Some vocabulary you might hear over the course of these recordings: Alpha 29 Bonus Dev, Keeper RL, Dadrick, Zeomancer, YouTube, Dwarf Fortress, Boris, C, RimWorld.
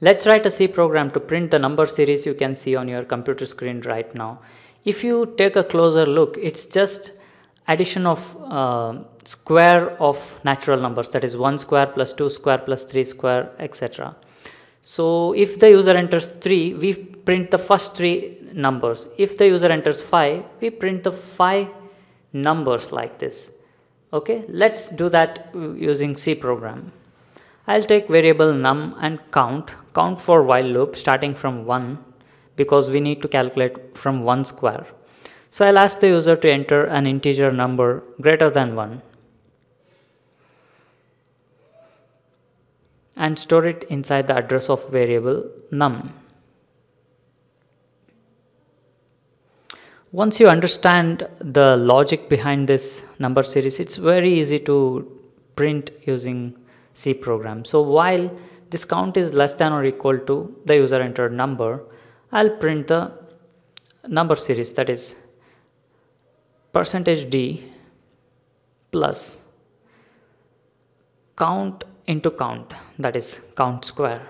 Let's write a C program to print the number series you can see on your computer screen right now. If you take a closer look, it's just addition of square of natural numbers, that is 1 square plus 2 square plus 3 square, etc. So if the user enters 3, we print the first 3 numbers. If the user enters 5, we print the 5 numbers like this. Okay, let's do that using C program. I'll take variable num and count for while loop starting from 1, because we need to calculate from 1 square. So I'll ask the user to enter an integer number greater than 1 and store it inside the address of variable num. Once you understand the logic behind this number series, it's very easy to print using C program. So while this count is less than or equal to the user entered number, I'll print the number series, that is %d plus count into count, that is count square.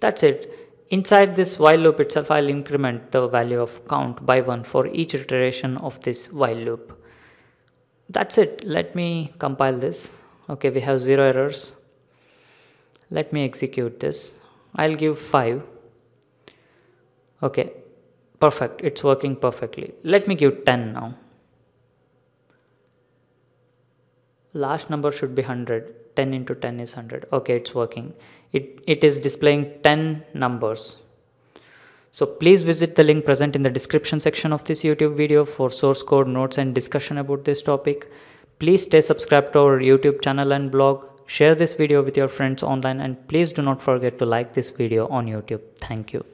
That's it. Inside this while loop itself, I'll increment the value of count by 1 for each iteration of this while loop. That's it. Let me compile this. Okay, we have 0 errors. Let me execute this. I'll give 5. Okay, perfect. It's working perfectly. Let me give 10 now. Last number should be 100. 10 into 10 is 100. Okay, it's working. It is displaying 10 numbers. So please visit the link present in the description section of this YouTube video for source code, notes and discussion about this topic. Please stay subscribed to our YouTube channel and blog. Share this video with your friends online, and please do not forget to like this video on YouTube. Thank you.